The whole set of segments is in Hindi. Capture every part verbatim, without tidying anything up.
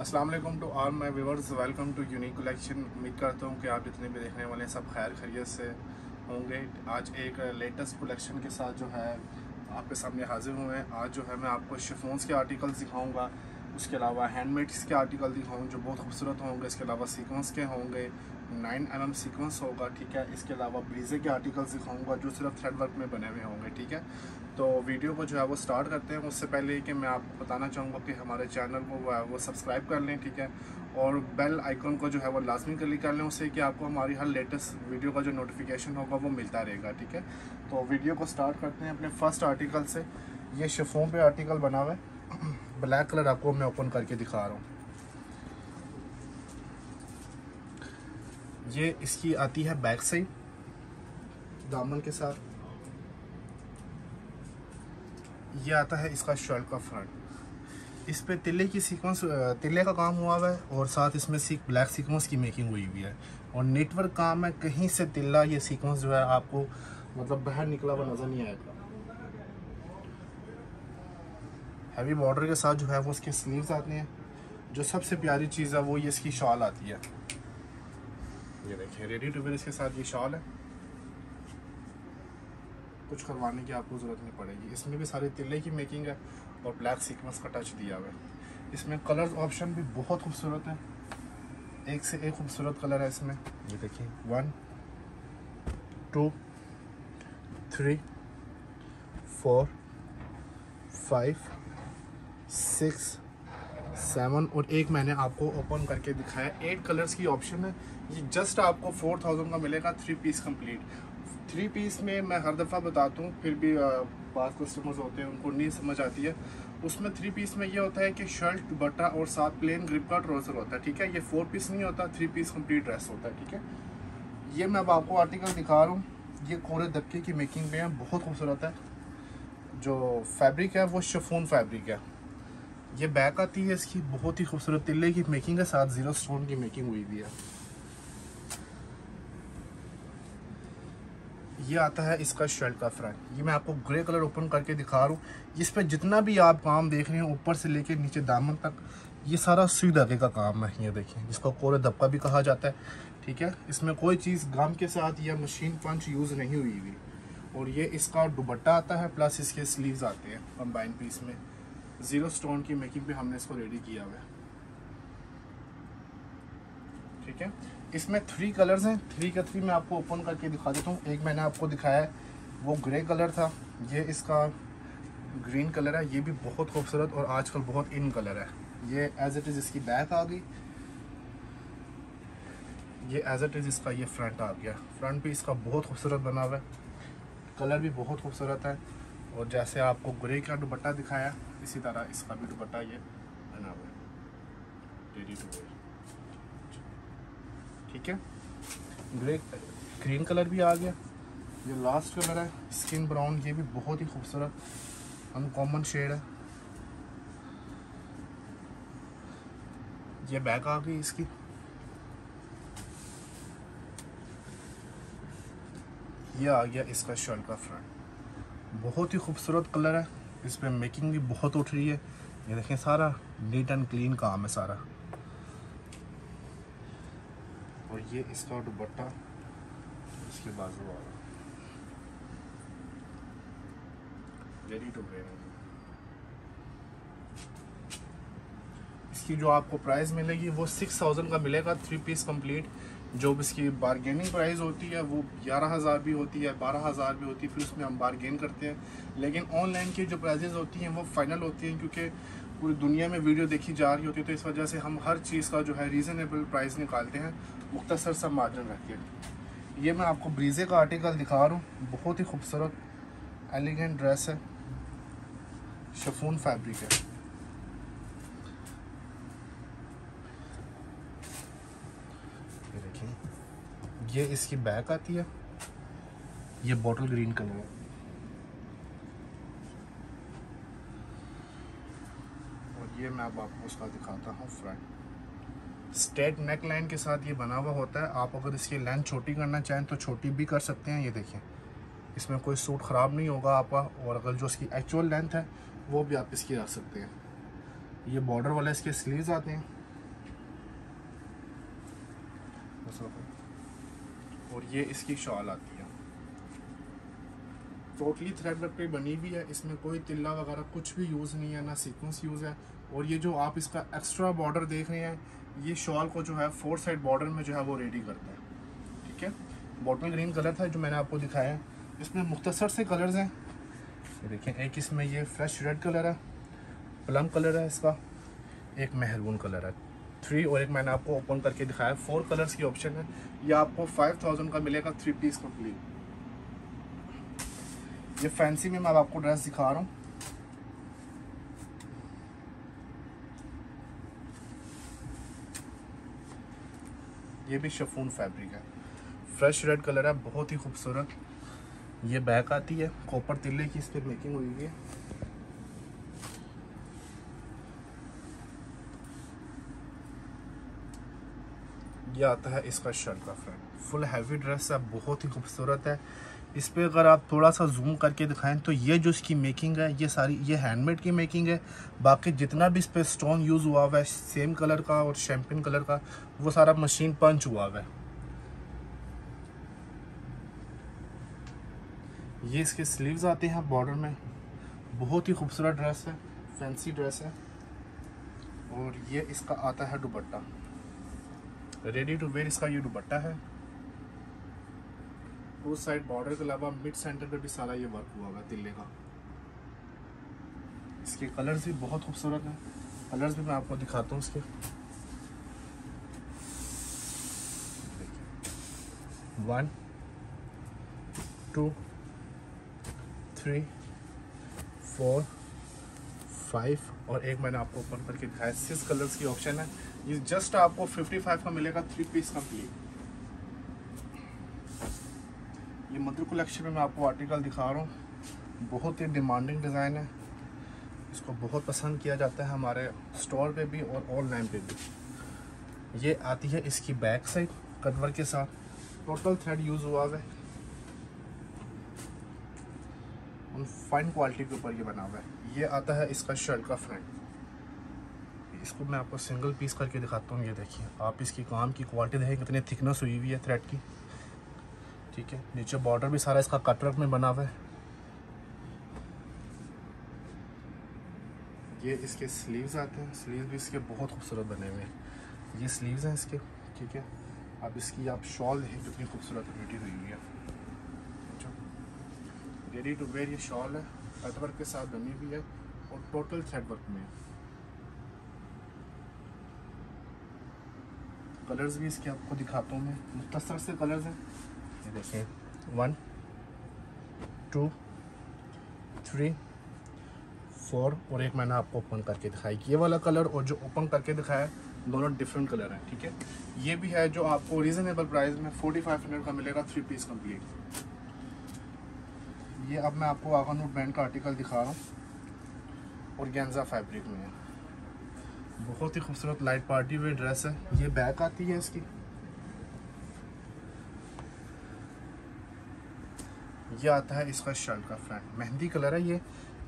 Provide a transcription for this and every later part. अस्सलाम वालेकुम to all my viewers, welcome to unique collection. उम्मीद करता हूँ कि आप जितने भी देखने वाले हैं सब खैर खैरियत से होंगे। आज एक लेटेस्ट कलेक्शन के साथ जो है आपके सामने हाजिर हुए हैं। आज जो है मैं आपको शिफॉन्स के आर्टिकल्स दिखाऊंगा, उसके अलावा हैंडमेड्स के आर्टिकल दिखाऊँ जो बहुत खूबसूरत होंगे। इसके अलावा सीक्वेंस के होंगे, नाइन एम एम सीक्वेंस होगा, ठीक है। इसके अलावा ब्रीजे के आर्टिकल्स दिखाऊंगा जो सिर्फ थ्रेड वर्क में बने हुए होंगे, ठीक है। तो वीडियो को जो है वो स्टार्ट करते हैं। उससे पहले कि मैं आपको बताना चाहूँगा कि हमारे चैनल को वो है वो सब्सक्राइब कर लें, ठीक है, और बेल आइकॉन को जो है वो लाजमी क्लिक कर लें, उससे कि आपको हमारी हर लेटेस्ट वीडियो का जो नोटिफिकेशन होगा वो मिलता रहेगा, ठीक है। तो वीडियो को स्टार्ट करते हैं अपने फर्स्ट आर्टिकल से। ये शिफॉन पे आर्टिकल बना हुआ है, ब्लैक कलर आपको मैं ओपन करके दिखा रहा हूँ। ये इसकी आती है बैक साइड दामन के साथ। ये आता है इसका शर्ट का फ्रंट। इस पे तिल्ले की सीक्वेंस तिल्ले का काम हुआ हुआ है और साथ इसमें सीक ब्लैक सीक्वेंस की मेकिंग हुई हुई है और नेटवर्क काम है। कहीं से तिल्ला ये सीक्वेंस जो है आपको मतलब बाहर निकला हुआ नज़र नहीं आएगा। हैवी बॉर्डर के साथ जो है वो इसके स्लीव्स आते हैं। जो सबसे प्यारी चीज़ है वो ये इसकी शॉल आती है। ये देखिए, रेडी टू वेयर इसके साथ ये शॉल है, कुछ करवाने की आपको ज़रूरत नहीं पड़ेगी। इसमें भी सारे तिल्ले की मेकिंग है और ब्लैक सीक्वेंस का टच दिया हुआ है। इसमें कलर्स ऑप्शन भी बहुत खूबसूरत है, एक से एक खूबसूरत कलर है इसमें। ये देखिए, one two three four five six seven और एक मैंने आपको ओपन करके दिखाया। एट कलर्स की ऑप्शन है। ये जस्ट आपको फोर थाउजेंड का मिलेगा, three piece complete. Three piece में मैं हर दफ़ा बताता हूँ, फिर भी बात कस्टमर्स होते हैं उनको नहीं समझ आती है। उसमें थ्री पीस में ये होता है कि शर्ट, दुपट्टा और साथ प्लेन ग्रिप का ट्राउज़र होता है, ठीक है। ये फोर पीस नहीं होता, थ्री पीस कंप्लीट ड्रेस होता है, ठीक है। ये मैं अब आपको आर्टिकल दिखा रहा हूँ। ये कोरे दबके की मेकिंग में है, बहुत खूबसूरत है। जो फैब्रिक है वो शिफॉन फैब्रिक है। ये बैक आती है इसकी, बहुत ही खूबसूरत तिल्ले की मेकिंग है, साथ जीरो स्टोन की मेकिंग हुई भी है। ये आता है इसका शर्ट का फ्रंट। ये मैं आपको ग्रे कलर ओपन करके दिखा रहा हूँ। इस पर जितना भी आप काम देख रहे हैं ऊपर से लेके नीचे दामन तक ये सारा सुई धागे का काम है। ये देखिए, इसको कोरे दबका भी कहा जाता है, ठीक है। इसमें कोई चीज़ गम के साथ या मशीन पंच यूज़ नहीं हुई हुई। और ये इसका दुपट्टा आता है, प्लस इसके स्लीव्स आते हैं कंबाइन पीस में। ज़ीरो स्टोन की मेकिंग भी हमने इसको रेडी किया हुआ है, ठीक है। इसमें थ्री कलर्स हैं, थ्री का थ्री मैं आपको ओपन करके दिखा देता हूँ। एक मैंने आपको दिखाया है वो ग्रे कलर था। ये इसका ग्रीन कलर है, ये भी बहुत खूबसूरत और आजकल बहुत इन कलर है। ये एज इट इज़ इसकी बैक आ गई, ये एज इट इज़ इसका ये फ्रंट आ गया। फ्रंट भी इसका बहुत खूबसूरत बना हुआ है, कलर भी बहुत खूबसूरत है। और जैसे आपको ग्रे का दुपट्टा दिखाया इसी तरह इसका भी दुपट्टा ये बना हुआ है, रेडी टू वेयर, ठीक है। ग्रे ग्रीन कलर भी आ गया। ये लास्ट कलर है स्किन ब्राउन, ये भी बहुत ही खूबसूरत अनकॉमन शेड है। ये बैक आ गई इसकी। यह आ गया इसका शर्ट का फ्रंट। बहुत ही खूबसूरत कलर है, इस पर मेकिंग भी बहुत उठ रही है। ये देखें, सारा नीट एंड क्लीन काम है सारा। और ये इसका दुपट्टा, इसके बाजू वाला, रेडी टू वेयर। इसकी जो आपको प्राइस मिलेगी वो सिक्स थाउजेंड का मिलेगा, थ्री पीस कंप्लीट। जो इसकी बारगेनिंग प्राइस होती है वो ग्यारह हज़ार भी होती है, बारह हज़ार भी होती है, फिर उसमें हम बारगेन करते हैं। लेकिन ऑनलाइन की जो प्राइजेज़ होती हैं वो फाइनल होती हैं, क्योंकि पूरी दुनिया में वीडियो देखी जा रही होती है। तो इस वजह से हम हर चीज़ का जो है रीज़नेबल प्राइस निकालते हैं, मुख्तसर सा मार्जिन रख के। ये मैं आपको ब्रीजे का आर्टिकल दिखा रहा हूँ। बहुत ही खूबसूरत एलिगेंट ड्रेस है, शिफॉन फैब्रिक है। ये इसकी बैक आती है, ये बॉटल ग्रीन कलर है। और ये मैं अब आपको उसका दिखाता हूँ फ्रंट। स्ट्रेट नेक लाइन के साथ ये बना हुआ होता है। आप अगर इसकी लेंथ छोटी करना चाहें तो छोटी भी कर सकते हैं। ये देखिए, इसमें कोई सूट ख़राब नहीं होगा आपका। और अगर जो इसकी एक्चुअल लेंथ है वो भी आप इसकी रख सकते हैं। ये बॉर्डर वाले इसके स्लीव्स आते हैं। सब। और ये इसकी शॉल आती है, टोटली थ्रेड पे बनी हुई है, इसमें कोई तिल्ला वगैरह कुछ भी यूज़ नहीं है, ना सीक्वेंस यूज़ है। और ये जो आप इसका एक्स्ट्रा बॉर्डर देख रहे हैं, ये शॉल को जो है फोर साइड बॉर्डर में जो है वो रेडी करता है, ठीक है। बॉटल ग्रीन कलर था जो मैंने आपको दिखाया है, इसमें मुख्तसर से कलर्स हैं। देखिए एक इसमें ये फ्रेश रेड कलर है, प्लम कलर है इसका, एक मेहरून कलर है, थ्री, और एक मैंने आपको ओपन करके दिखाया, फोर कलर्स की ऑप्शन है। ये आपको फाइव थाउजेंड का मिलेगा थ्री पीस कंप्लीट। ये फैंसी में मैं आपको ड्रेस दिखा रहा हूँ, ये भी शिफॉन फैब्रिक है, फ्रेश रेड कलर है, बहुत ही खूबसूरत। ये बैक आती है, कॉपर तिल्ले की इस पर मेकिंग हुई है। ये आता है इसका शर्ट का फ्रंट, फुल हैवी ड्रेस है, बहुत ही खूबसूरत है। इस पर अगर आप थोड़ा सा जूम करके दिखाएं तो ये जो इसकी मेकिंग है, ये सारी ये हैंडमेड की मेकिंग है। बाकी जितना भी इस पर स्टोन यूज़ हुआ हुआ है, सेम कलर का और शैम्पेन कलर का, वो सारा मशीन पंच हुआ हुआ है। ये इसके स्लीव्स आते हैं बॉर्डर में, बहुत ही खूबसूरत ड्रेस है, फैंसी ड्रेस है। और ये इसका आता है दुपट्टा, रेडी टू वेयर इसका ये दुपट्टा है। टू साइड बॉर्डर के अलावा मिड सेंटर पे भी सारा ये वर्क हुआ है तिल्ले का। इसके कलर्स भी बहुत खूबसूरत हैं, कलर्स भी मैं आपको दिखाता हूँ इसके। One, two, three, four, five, और एक मैंने आपको ओपन करके दिखाया, सिक्स कलर्स की ऑप्शन है। ये जस्ट आपको फिफ्टी फाइव का मिलेगा थ्री पीस कंप्लीट। ये मधुर कलेक्शन में मैं आपको आर्टिकल दिखा रहा हूँ, बहुत ही डिमांडिंग डिज़ाइन है, इसको बहुत पसंद किया जाता है हमारे स्टोर पे भी और ऑनलाइन पे भी। ये आती है इसकी बैक साइड कटवर के साथ, टोटल थ्रेड यूज़ हुआ है, फाइन क्वालिटी के ऊपर ये बना हुआ है। ये आता है इसका शर्ट का फ्रंट, इसको मैं आपको सिंगल पीस करके दिखाता हूँ। ये देखिए आप इसकी काम की क्वालिटी देखें कितनी थिकनेस हुई हुई है थ्रेड की, ठीक है। नीचे बॉर्डर भी सारा इसका कटवर्क में बना हुआ है। ये इसके स्लीव्स आते हैं, स्लीव्स भी इसके बहुत खूबसूरत बने हुए हैं, ये स्लीव्स हैं इसके, ठीक है। अब इसकी आप शॉल देखें कितनी खूबसूरत ब्यूटी हुई हुई है, रेडी टू वेयर ये शॉल है, कटवर्क के साथ बनी भी है और टोटल थ्रेड वर्क में है। कलर्स भी इसके आपको दिखाता हूँ मैं, मुख्तसर से कलर्स हैं, ये देखिए वन, टू, थ्री, फोर, और एक मैंने आपको ओपन करके दिखाई। ये वाला कलर और जो ओपन करके दिखाया दोनों डिफरेंट कलर हैं, ठीक है। ये भी है जो आपको रीज़नेबल प्राइस में फोर्टी फाइव हंड्रेड का मिलेगा थ्री पीस कम्प्लीट। ये अब मैं आपको आगा नूर ब्रांड का आर्टिकल दिखा रहा हूँ, ऑर्गेन्जा फैब्रिक में है, बहुत ही खूबसूरत लाइट पार्टी वेयर ड्रेस है। ये बैक आती है इसकी, ये आता है इसका शर्ट का फ्रंट, मेहंदी कलर है ये।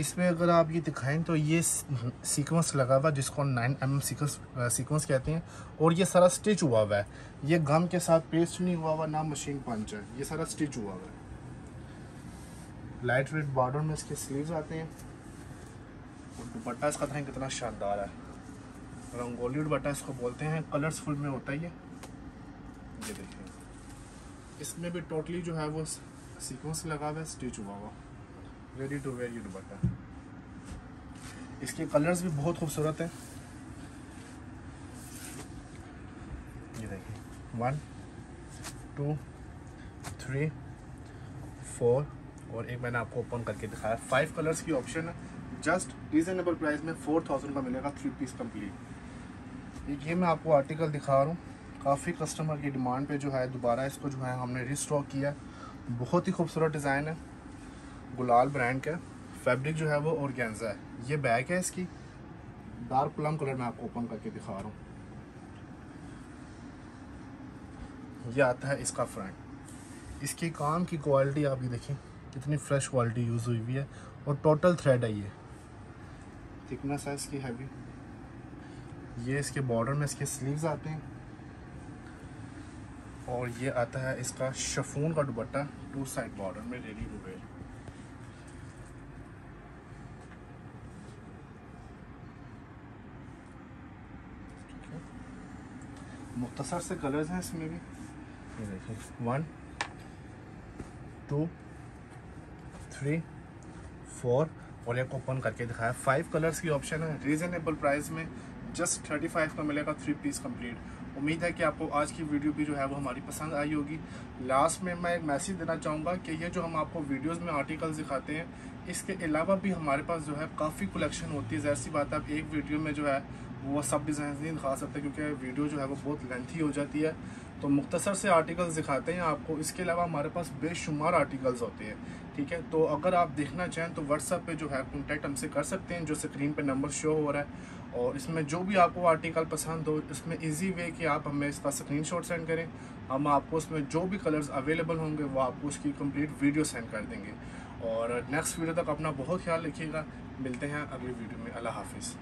इसमें अगर आप ये दिखाएं तो ये सीक्वेंस लगा हुआ, जिसको नाइन एम एम सीक्वेंस कहते हैं, और ये सारा स्टिच हुआ हुआ है, ये गम के साथ पेस्ट नहीं हुआ हुआ, ना मशीन पंच है, ये सारा स्टिच हुआ हुआ है। लाइट वेट बॉर्डर में इसके स्लीव्स आते हैं, और दुपट्टा इसका था कितना शानदार है, रंगोली दुपट्टा इसको बोलते हैं, कलर्सफुल में होता है ये। ये देखिए इसमें भी टोटली जो है वो सीक्वेंस लगा हुआ है, स्टिच हुआ हुआ, रेडी टू वेयर ये दुपट्टा। इसके कलर्स भी बहुत खूबसूरत हैं, ये देखिए वन, टू, थ्री, फोर, और एक मैंने आपको ओपन करके दिखाया। फाइव कलर्स की ऑप्शन है, जस्ट रीजनेबल प्राइस में फोर थाउजेंड का मिलेगा थ्री पीस कंप्लीट। ये मैं आपको आर्टिकल दिखा रहा हूँ, काफ़ी कस्टमर की डिमांड पे जो है दोबारा इसको जो है हमने रिस्टॉक किया, बहुत ही खूबसूरत डिज़ाइन है, गुलाल ब्रांड का, फैब्रिक जो है वो ऑर्गेन्जा है। ये बैग है इसकी, डार्क प्लम कलर में आपको ओपन करके दिखा रहा हूँ। यह आता है इसका फ्रंट, इसके काम की क्वालिटी आप ये देखें कितनी फ्रेश क्वालिटी यूज़ हुई हुई है, और टोटल थ्रेड है ये, थिकनेस है इसकी हैवी। ये इसके बॉर्डर में इसके स्लीव्स आते हैं, और ये आता है इसका शिफॉन का दुपट्टा, टू साइड बॉर्डर में रेडी हो गए। मुख्तसर से कलर्स हैं इसमें भी, ये देखिए वन टू थ्री फोर और एक ओपन करके दिखाया। फाइव कलर्स की ऑप्शन है, रीजनेबल प्राइस में जस्ट थर्टी फाइव का मिलेगा थ्री पीस कंप्लीट। उम्मीद है कि आपको आज की वीडियो भी जो है वो हमारी पसंद आई होगी। लास्ट में मैं एक मैसेज देना चाहूँगा कि ये जो हम आपको वीडियोस में आर्टिकल्स दिखाते हैं, इसके अलावा भी हमारे पास जो है काफ़ी कलेक्शन होती है। जैसी बात आप एक वीडियो में जो है वो सब डिज़ाइन नहीं दिखा सकते क्योंकि वीडियो जो है वो बहुत लेंथी हो जाती है, तो मुख्तसर से आर्टिकल्स दिखाते हैं आपको। इसके अलावा हमारे पास बेशुमार आर्टिकल्स होते हैं, ठीक है। तो अगर आप देखना चाहें तो व्हाट्सएप पे जो है कॉन्टैक्ट हमसे कर सकते हैं, जो स्क्रीन पे नंबर शो हो रहा है। और इसमें जो भी आपको आर्टिकल पसंद हो, इसमें इजी वे कि आप हमें इसका स्क्रीनशॉट सेंड करें, हम आपको उसमें जो भी कलर्स अवेलेबल होंगे वो आपको उसकी कम्प्लीट वीडियो सेंड कर देंगे। और नेक्स्ट वीडियो तक अपना बहुत ख्याल रखिएगा, मिलते हैं अगली वीडियो में। अल्लाह हाफिज़।